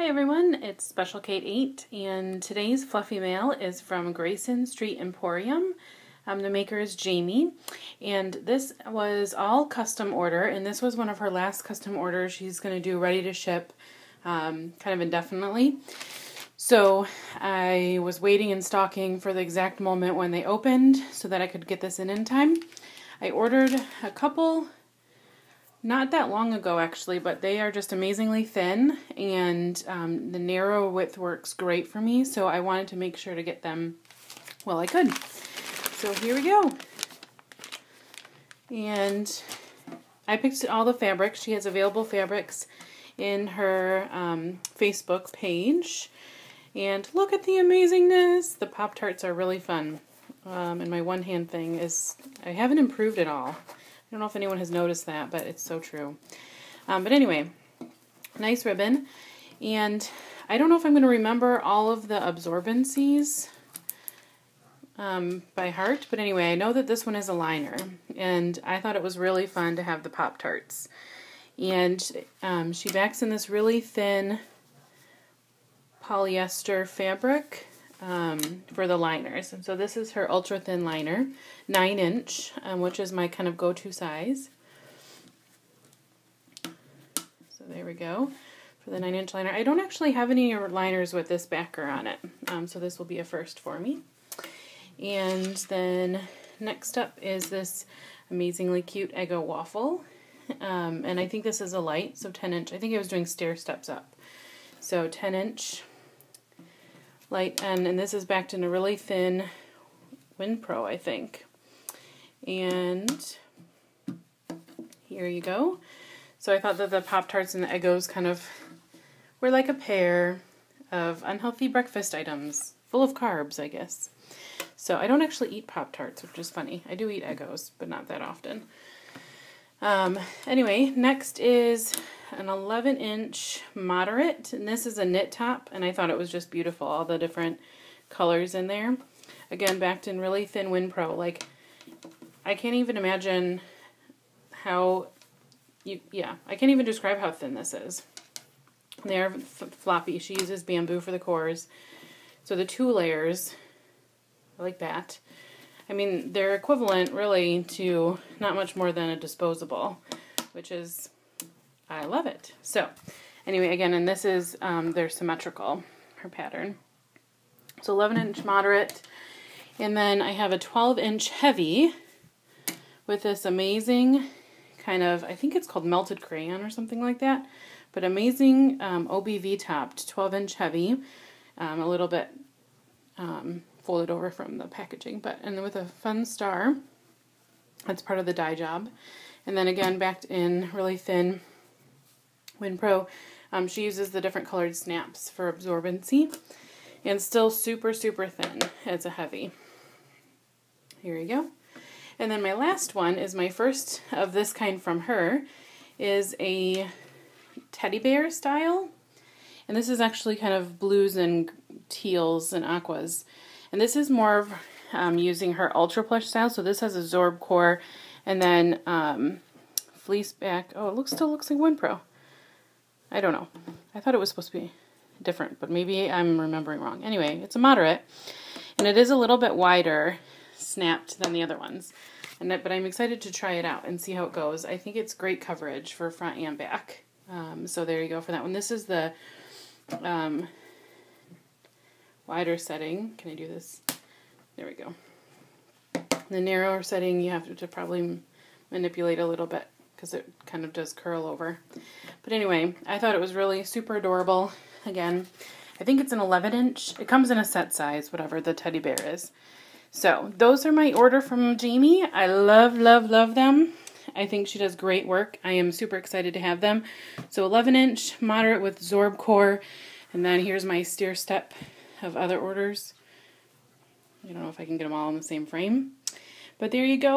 Hi everyone, it's SpecialKate8, and today's Fluffy Mail is from Grayson Street Emporium. The maker is Jamie, and this was all custom order, and this was one of her last custom orders she's going to do ready to ship kind of indefinitely. So I was waiting and stocking for the exact moment when they opened so that I could get this in time. I ordered a couple not that long ago, actually, but they are just amazingly thin, and the narrow width works great for me, so I wanted to make sure to get them while I could. So here we go. And I picked all the fabrics. She has available fabrics in her Facebook page. And look at the amazingness! The Pop-Tarts are really fun. And my one-hand thing is, I haven't improved at all. I don't know if anyone has noticed that, but it's so true. But anyway, nice ribbon. And I don't know if I'm going to remember all of the absorbencies by heart, but anyway, I know that this one is a liner. And I thought it was really fun to have the Pop-Tarts. And she backs in this really thin polyester fabric for the liners. And so this is her ultra thin liner, 9 inch, which is my kind of go-to size. So there we go for the 9 inch liner. I don't actually have any liners with this backer on it, so this will be a first for me. And then next up is this amazingly cute Eggo waffle, and I think this is a light, so 10 inch. I think I was doing stair steps up, so 10 inch. Light, and this is backed in a really thin WindPro, I think. And here you go. So I thought that the Pop-Tarts and the Eggos kind of were like a pair of unhealthy breakfast items, full of carbs, I guess. So I don't actually eat Pop-Tarts, which is funny. I do eat Eggos, but not that often. Anyway, next is an 11 inch moderate, and this is a knit top, and I thought it was just beautiful, all the different colors in there. Again, backed in really thin WindPro. Like, I can't even imagine how I can't even describe how thin this is. They are floppy. She uses bamboo for the cores. So the two layers, I like that. I mean, they're equivalent really to not much more than a disposable, which is, I love it. So anyway, again, and this is they're symmetrical, her pattern. So 11 inch moderate, and then I have a 12 inch heavy with this amazing kind of, I think it's called melted crayon or something like that, but amazing OBV topped 12 inch heavy, a little bit folded over from the packaging, but and with a fun star. That's part of the dye job. And then again, backed in really thin WindPro. She uses the different colored snaps for absorbency, and still super, super thin as a heavy. Here you go. And then my last one is my first of this kind from her, is a teddy bear style. And this is actually kind of blues and teals and aquas. And this is more of using her ultra plush style. So this has a Zorb core and then fleece back. Oh, it still looks like WindPro. I don't know. I thought it was supposed to be different, but maybe I'm remembering wrong. Anyway, it's a moderate, and it is a little bit wider snapped than the other ones, but I'm excited to try it out and see how it goes. I think it's great coverage for front and back, so there you go for that one. This is the wider setting. Can I do this? There we go. The narrower setting you have to probably manipulate a little bit, because it kind of does curl over. But anyway, I thought it was really super adorable. Again, I think it's an 11 inch. It comes in a set size, whatever the teddy bear is. So those are my order from Jamie. I love, love, love them. I think she does great work. I am super excited to have them. So 11 inch, moderate with Zorb core. And then here's my stair step of other orders. I don't know if I can get them all in the same frame. But there you go.